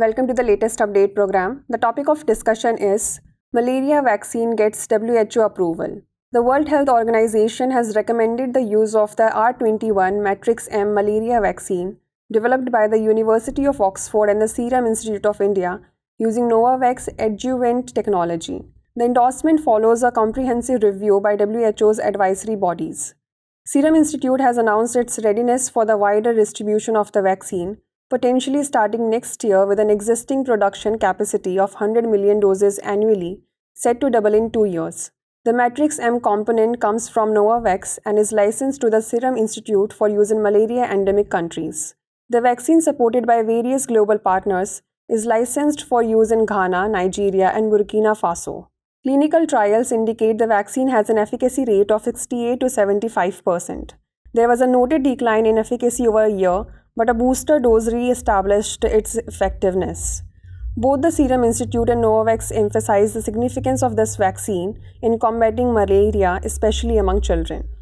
Welcome to the latest update program. The topic of discussion is Malaria Vaccine Gets WHO Approval. The World Health Organization has recommended the use of the R21/Matrix-M malaria vaccine developed by the University of Oxford and the Serum Institute of India using Novavax adjuvant technology. The endorsement follows a comprehensive review by WHO's advisory bodies. Serum Institute has announced its readiness for the wider distribution of the vaccine, potentially starting next year with an existing production capacity of 100 million doses annually, set to double in 2 years. The Matrix-M component comes from Novavax and is licensed to the Serum Institute for use in malaria-endemic countries. The vaccine, supported by various global partners, is licensed for use in Ghana, Nigeria, and Burkina Faso. Clinical trials indicate the vaccine has an efficacy rate of 68 to 75%. There was a noted decline in efficacy over a year, but a booster dose re-established its effectiveness. Both the Serum Institute and Novavax emphasize the significance of this vaccine in combating malaria, especially among children.